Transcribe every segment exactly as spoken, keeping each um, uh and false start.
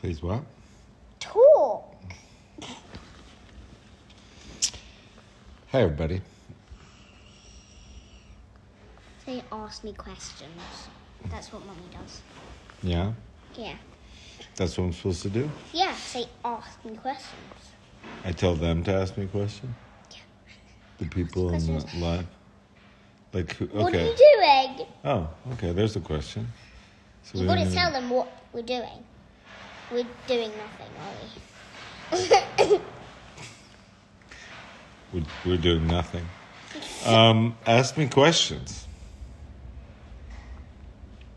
Please what? Talk. Hey, everybody. They ask me questions. That's what Mummy does. Yeah? Yeah. That's what I'm supposed to do? Yeah, they ask me questions. I tell them to ask me questions? Yeah. The people in the live? Like, who, okay. What are you doing? Oh, okay, there's a question. So You've got to tell them what we're doing. We're doing nothing, are we? we're, we're doing nothing. Um, ask me questions.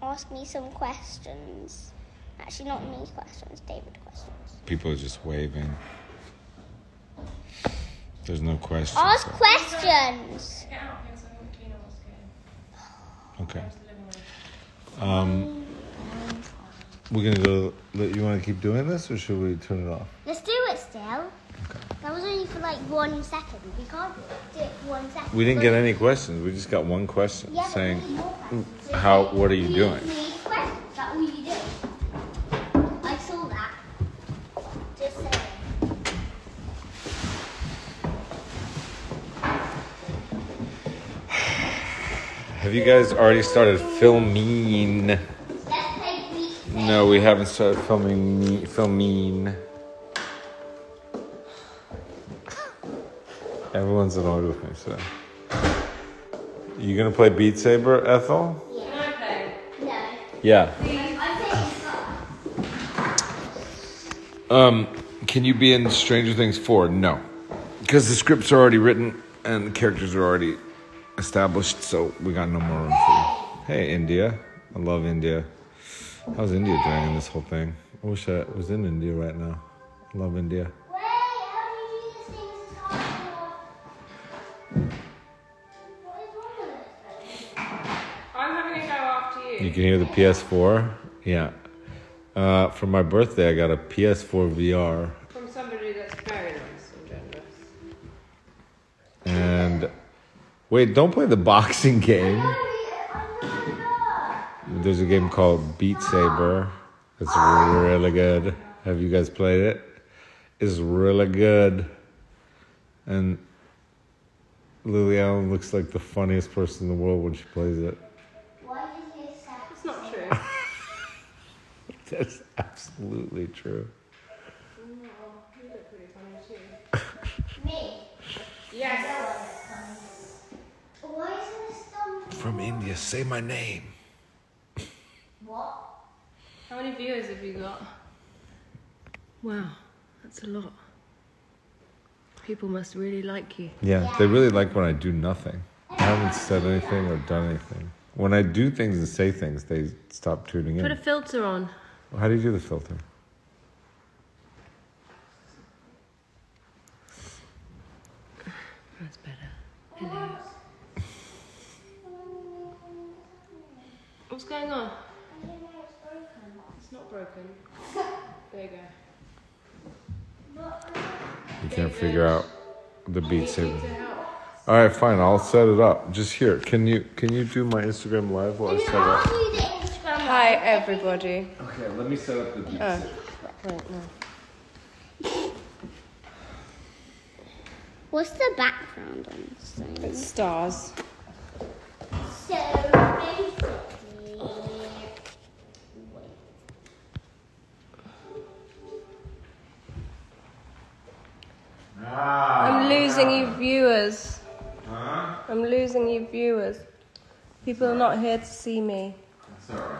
Ask me some questions. Actually, not me questions, David questions. People are just waving. There's no questions. Ask though. questions. Okay. Um, we're going to go... You want to keep doing this, or should we turn it off? Let's do it still. Okay. That was only for like one second. We can't do it for one second. We didn't get any questions. We just got one question yeah, saying... How? What are you doing? That's all you do. I saw that. Just say it. Have you guys already started filming? Let's play Beat Saber. No, we haven't started filming. Me, filming. Everyone's annoyed with me today. You gonna play Beat Saber, Ethel? Yeah. Um, can you be in Stranger Things four? No. Because the scripts are already written and the characters are already established, so we got no more room for you. Hey, India. I love India. How's India doing in this whole thing? I wish I was in India right now. I love India. You can hear the P S four, yeah. Uh, for my birthday, I got a P S four V R. From somebody that's very nice and generous. And, wait, don't play the boxing game. There's a game called Beat Saber. It's really good. Have you guys played it? It's really good. And Lily Allen looks like the funniest person in the world when she plays it. That's absolutely true. No, you look pretty funny too. Me? Yes. Why isn't this from India? Say my name. What? How many viewers have you got? Wow, that's a lot. People must really like you. Yeah, yeah. They really like when I do nothing. I haven't said anything or done anything. When I do things and say things, they stop tuning in. Put a filter on. How do you do the filter? That's better. Hello. What's going on? I don't know, it's broken. It's not broken. There you go. You can't figure out the Beat Saber. All right, fine. I'll set it up. Just here. Can you can you do my Instagram live while I set it up? Hi everybody. Okay, let me set up the Beat Saber. Oh, right now. What's the background on this thing? It's stars. So basically, I'm losing you viewers. Huh? I'm losing you viewers. People are not here to see me. It's alright.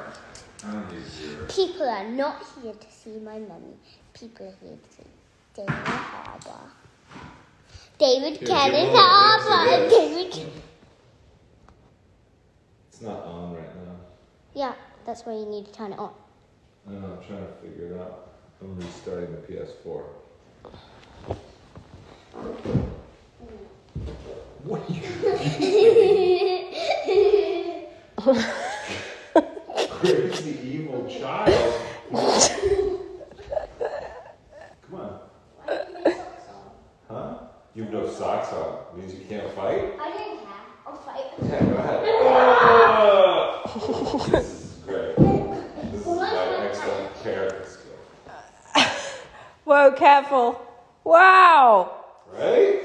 I don't need to do it. People are not here to see my mummy. People are here to see David Harbour. David Kenneth Harbour. David. It's not on right now. Yeah, that's why you need to turn it on. I know, I'm trying to figure it out. I'm restarting the P S four. What are you doing? Crazy evil child. Come on. Why do you have socks on? Huh? You have no socks on. Means you can't fight? I don't care. I'll fight. Yeah, go ahead. Oh! This is great. This is my excellent character skill. so careful. Wow. Right?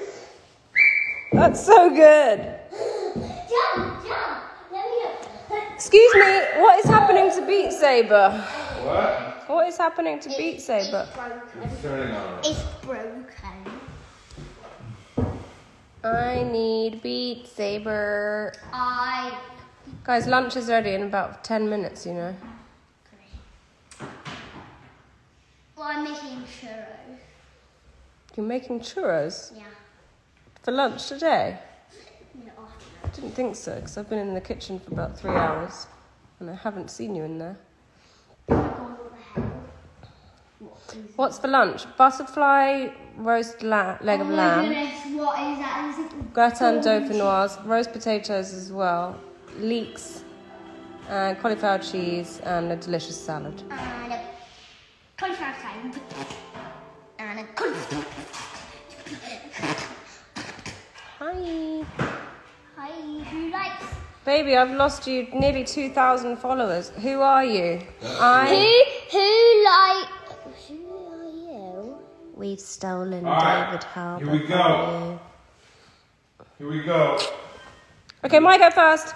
That's so good. Jump, jump. Let me go. Excuse me, what is happening to Beat Saber? What? What is happening to it, Beat Saber? It's broken. It's, it's broken. I need Beat Saber. I... Guys, lunch is ready in about ten minutes, you know. Great. Well, I'm making churros. You're making churros? Yeah. For lunch today? No. I didn't think so, because I've been in the kitchen for about three hours. And I haven't seen you in there. What's for lunch? Butterfly roast la leg oh of lamb. Goodness, what is that? Is it gratin dauphinoise, roast potatoes as well. Leeks, and cauliflower cheese, and a delicious salad. And a cauliflower salad. And a cauliflower. Hi. Hi, who likes? Baby, I've lost you nearly two thousand followers. Who are you? I... Who, who like... Who are you? We've stolen right. David Harbour. Here we go. Here we go. Okay, my go first.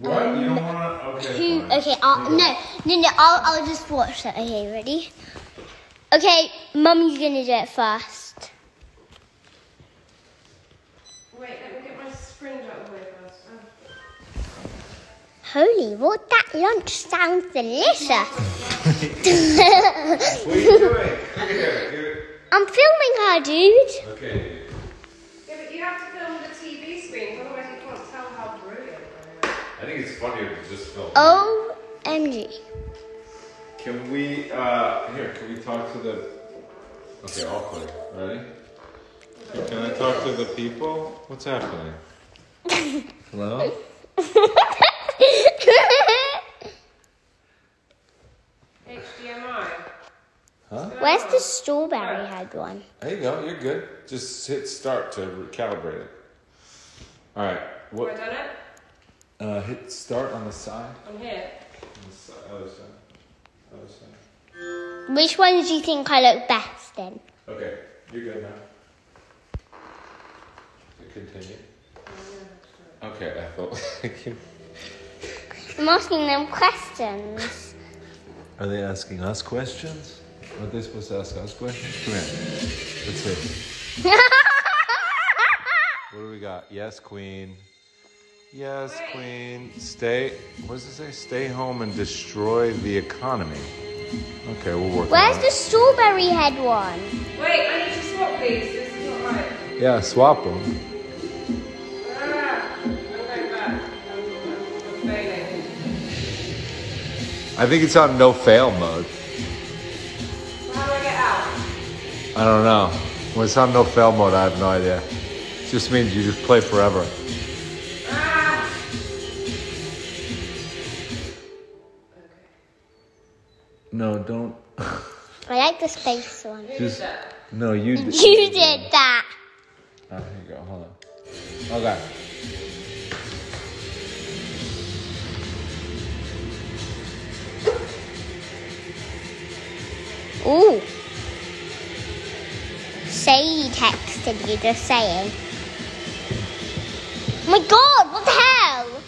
What? Um, you don't want to? Okay. Who, okay, I'll, no, no, no, I'll, I'll just watch that. Okay, ready? Okay, Mum, you're going to do it first. Wait, let me get my syringe out of the way first. Oh. Holy, what? That lunch sounds delicious. What are you doing? Here, here. I'm filming her, dude. Okay. Yeah, but you have to film the T V screen, otherwise you can't tell how brilliant I am. I think it's funnier to just film. O M G. Can we, uh, here, can we talk to the, okay, I'll play, ready? Okay, can I talk to the people? What's happening? Hello? H D M I. Huh? Where's the strawberry head one? There you go, you're good. Just hit start to recalibrate it. All right. What? Have I done it? Uh, hit start on the side. On here? On the side, other side. Which ones do you think I look best in? Okay, you're good now. Continue. Okay, I thought. I'm asking them questions. Are they asking us questions? Aren't they supposed to ask us questions? Come here. Let's see. What do we got? Yes, Queen. Yes, Wait. Queen. Stay. What does it say? Stay home and destroy the economy. Okay, we'll work. Where's on the strawberry head one? Wait, I need to swap these. This is not right. Yeah, swap them. Ah, I'm going back. I'm failing. I think it's on no fail mode. Well, how do I get out? I don't know. When it's on no fail mode, I have no idea. It just means you just play forever. No, don't. I like the space one. Just, no, you did. You did that. Oh, here you go. Hold on. Okay. Ooh. Say texted you, just saying. Oh my God, what the hell?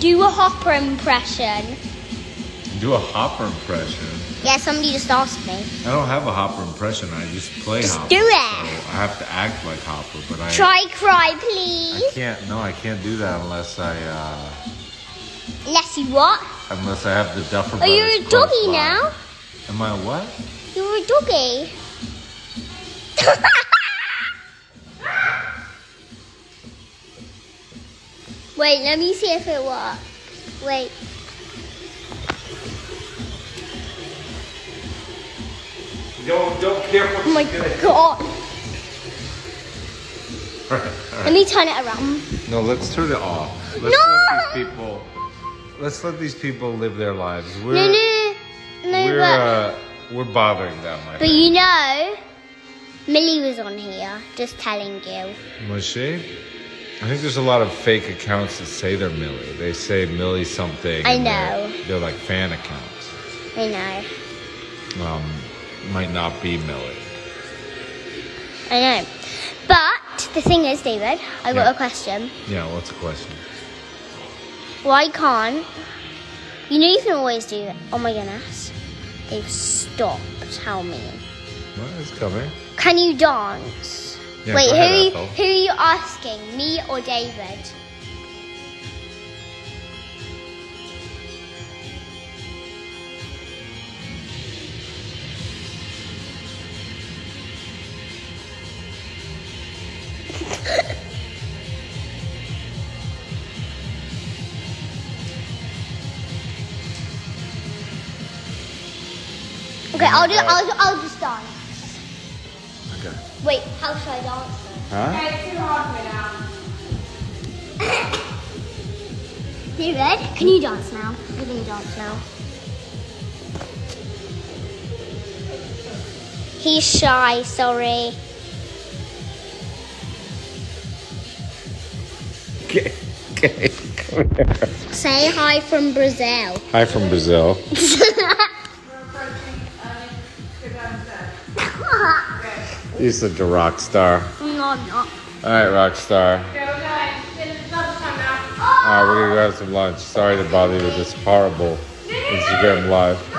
Do a hopper impression. Do a hopper impression? Yeah, somebody just asked me. I don't have a hopper impression. I just play just hopper. Do it. So I have to act like hopper, but I... Try cry, please. I can't. No, I can't do that unless I... Uh, unless you what? Unless I have the Duffer Brothers. Oh, you're a doggy now? Am I what? You're a doggy. Wait, let me see if it works. Wait. Don't, don't care for. Oh my God. All right, all right. Let me turn it around. No, let's turn it off. Let's no! Let these people let's let these people live their lives. We're, no, no, no, we're, uh, we're bothering them. I but think. You know, Millie was on here just telling you. Was she? I think there's a lot of fake accounts that say they're Millie. They say Millie something. I know. They're, they're like fan accounts. I know. Um, might not be Millie. I know. But the thing is, David, I yeah. got a question. Yeah, what's the question? Why can't... You know you can always do it. Oh my goodness. They've stopped. Tell me. What is coming? Can you dance? Yeah, wait, who are, you, who are you asking? Me or David? Okay, I'll do. I'll, I'll just dance. Okay. Wait, how should I dance? Huh? No, it's too hard for now. David, can you dance now? Can you dance now? He's shy. Sorry. Okay. Okay. Come here. Say hi from Brazil. Hi from Brazil. He's such a rock star. No, I'm not. All right, rock star. Go, guys. It's lunchtime now. All right, we're going to grab some lunch. Sorry to bother you with this horrible Instagram Live.